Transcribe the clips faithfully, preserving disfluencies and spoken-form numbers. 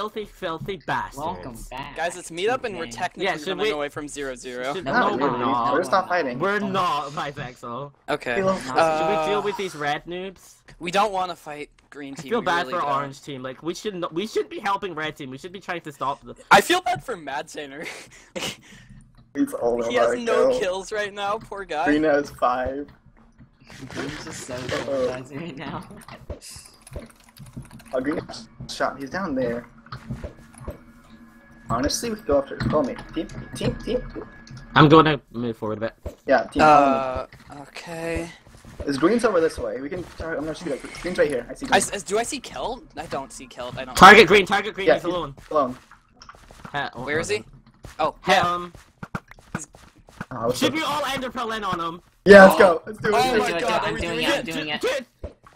filthy, filthy bastards. Welcome back. Guys, let's meet up and we're technically yeah, coming we... away from zero zero. Should... No, no, we're not. We're not fighting. We're not, my Vexel. Okay. Uh, should we deal with these red noobs? We don't want to fight green team. I feel bad really for don't. orange team. Like, we should not... we should be helping red team. We should be trying to stop them. I feel bad for MadSainter. He has no kills right now, poor guy. Green has five. Green's just so good right now. Oh, Green shot. He's down there. Honestly, we could go after it. Call me. Team, team, team. I'm going to move forward a bit. Yeah, team. Uh, okay. Is Green's over this way? We can. I'm not sure. Green's right here. I see. Green. I, do I see Kelt? I don't see Kelt. I don't. Target know. Green. Target Green. Yeah, he's, he's alone. Alone. Uh, oh, Where is he? Oh, him. Um, oh, should we all ender pearl in on him? Yeah, let's go. Let's do it. Oh my god, I'm doing it. I'm doing it.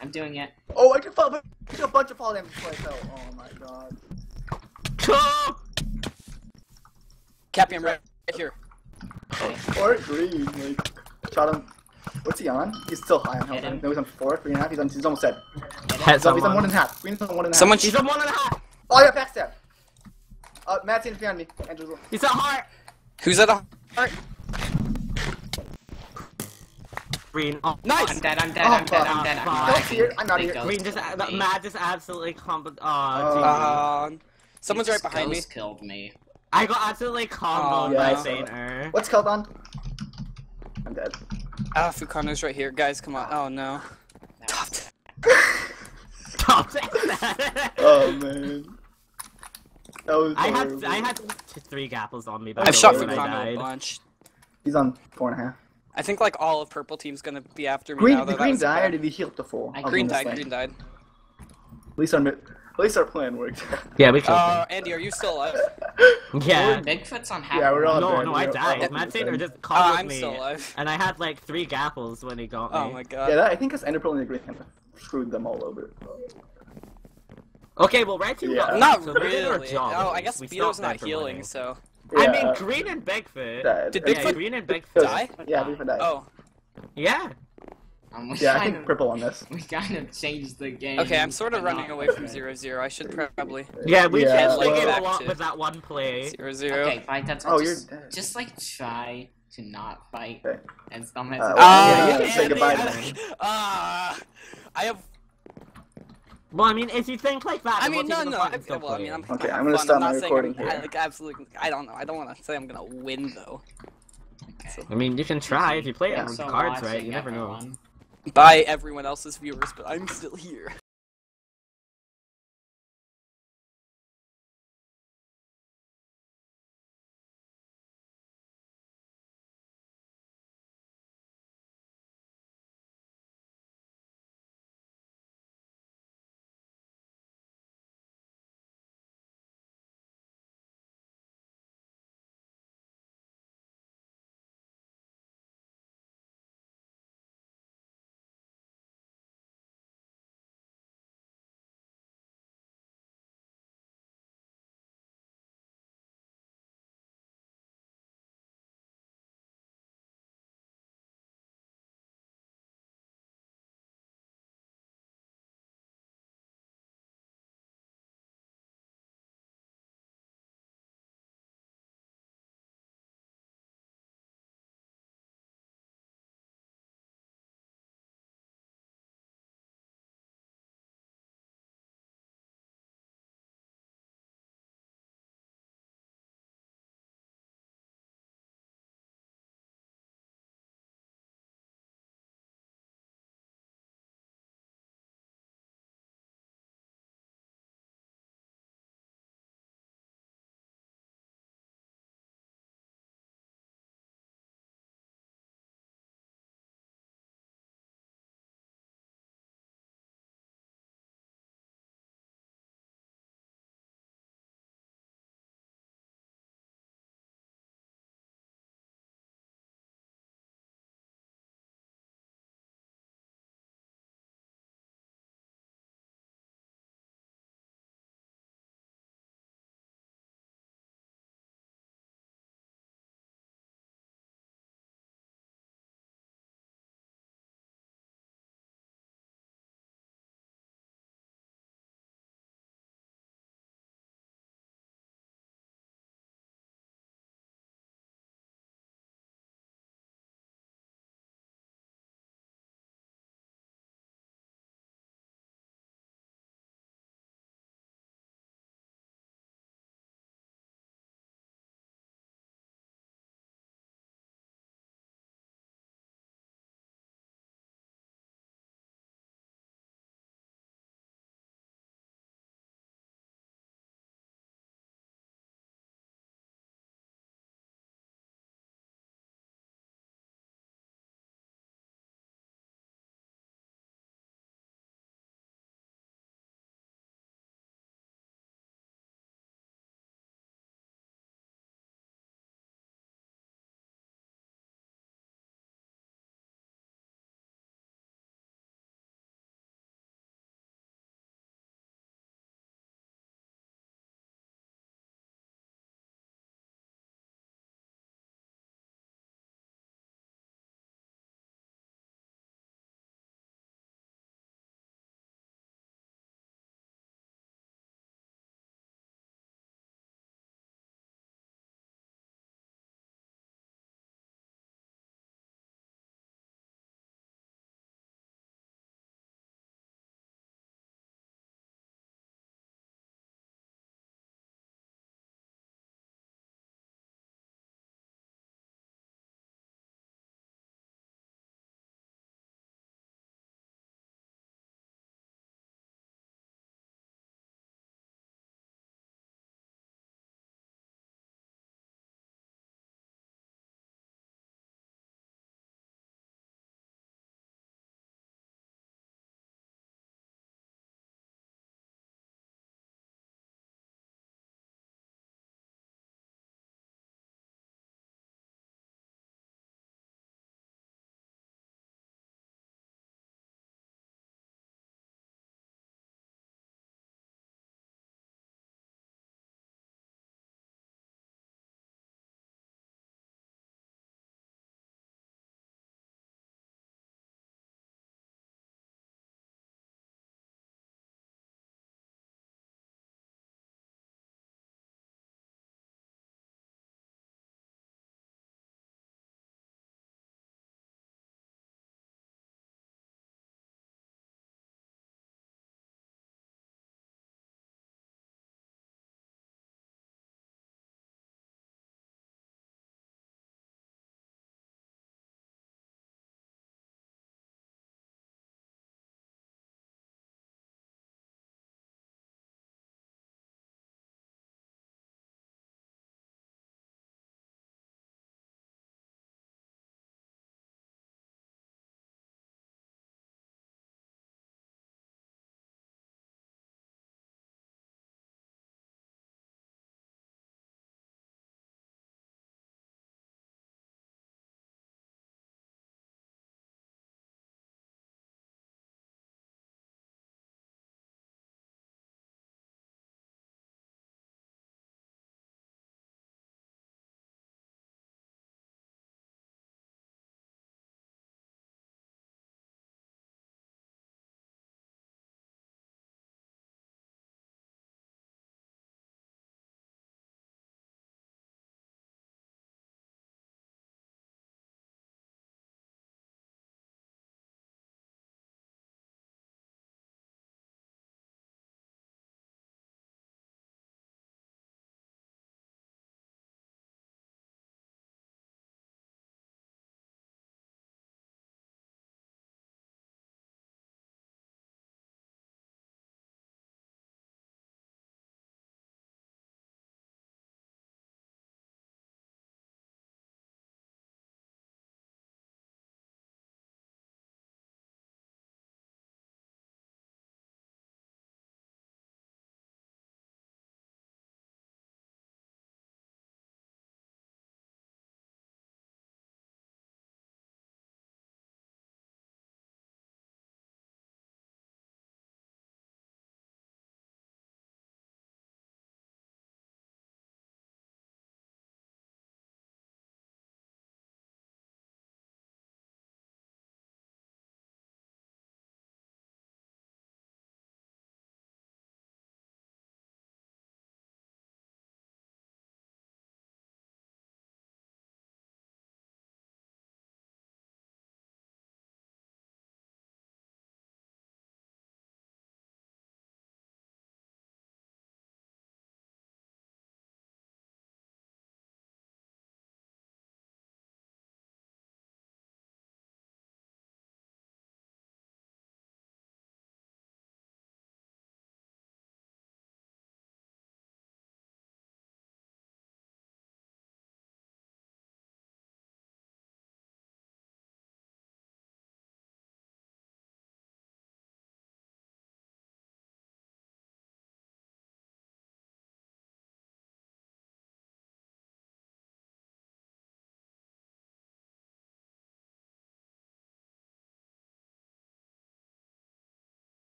I'm doing it. Oh, I can fall. I a bunch of fall damage twice though. Oh my god. Come. Cappy, I'm right here. Or Green, like, shot him. What's he on? He's still high on health. No, he's on four, three and a half. He's on. He's almost dead. He's on one and a half. Green's on one and a half. Someone. He's on one and a half. Oh yeah, backstab. Uh, Matt's in behind me. Andrew's. He's at heart. Who's at a heart? Green. Oh, nice! I'm dead, I'm dead, oh, I'm, dead, I'm, dead, I'm dead, I'm dead, I'm dead. I'm not here. Green just, uh, Matt just absolutely combo. Uh, oh, someone's right behind me. Killed me. I got absolutely comboed oh, yeah. by Sainter. What's killed on? I'm dead. Ah, uh, Fukano's right here. Guys, come on. Oh no. Top ten. Top ten. Oh man. That was I horrible. had I had three gapples on me. By I've the shot Fukano a bunch. He's on four and a half. I think like all of purple team's gonna be after me green, now. Did Green die bad. or did he heal up to full? Green died. Green died. At least our at least our plan worked. Yeah, we killed. Uh, Andy, are you still alive? Yeah. Bigfoot's on half. Yeah, we're all. No, there. no, we're I died. MadSainter just called uh, I'm me, still alive. and I had like three gapples when he got me. Oh my god. Yeah, that, I think us Ender Pearl and Green kind of screwed them all over. Okay, well, right team. Yeah. Not so really. No, I guess Speedo's not healing, winning. so. Yeah. I mean, Green and Bigfoot. Dead. Did Bigfoot yeah, Green and Bigfoot die? Yeah, Bigfoot died. Oh. Yeah. Um, yeah, I think purple on this. We kind of changed the game. Okay, I'm sort of running away from zero zero. I should probably. Yeah, we yeah. changed the game a lot with that one play. zero zero. Okay, fine. That's oh, just, you're dead. Just like try to not fight. Okay. And sometimes. Uh, well, yeah, uh, yeah, yeah, say goodbye to me. Uh, I have. Well, I mean, if you think like that, I mean, no, no. I, well, I mean, I'm, okay, I'm, I'm gonna fun. stop I'm my recording here. I, like, absolutely, I don't know. I don't want to say I'm gonna win though. Okay. So, I mean, you can try if you play it on so cards, right? You never know. By everyone else's viewers, but I'm still here.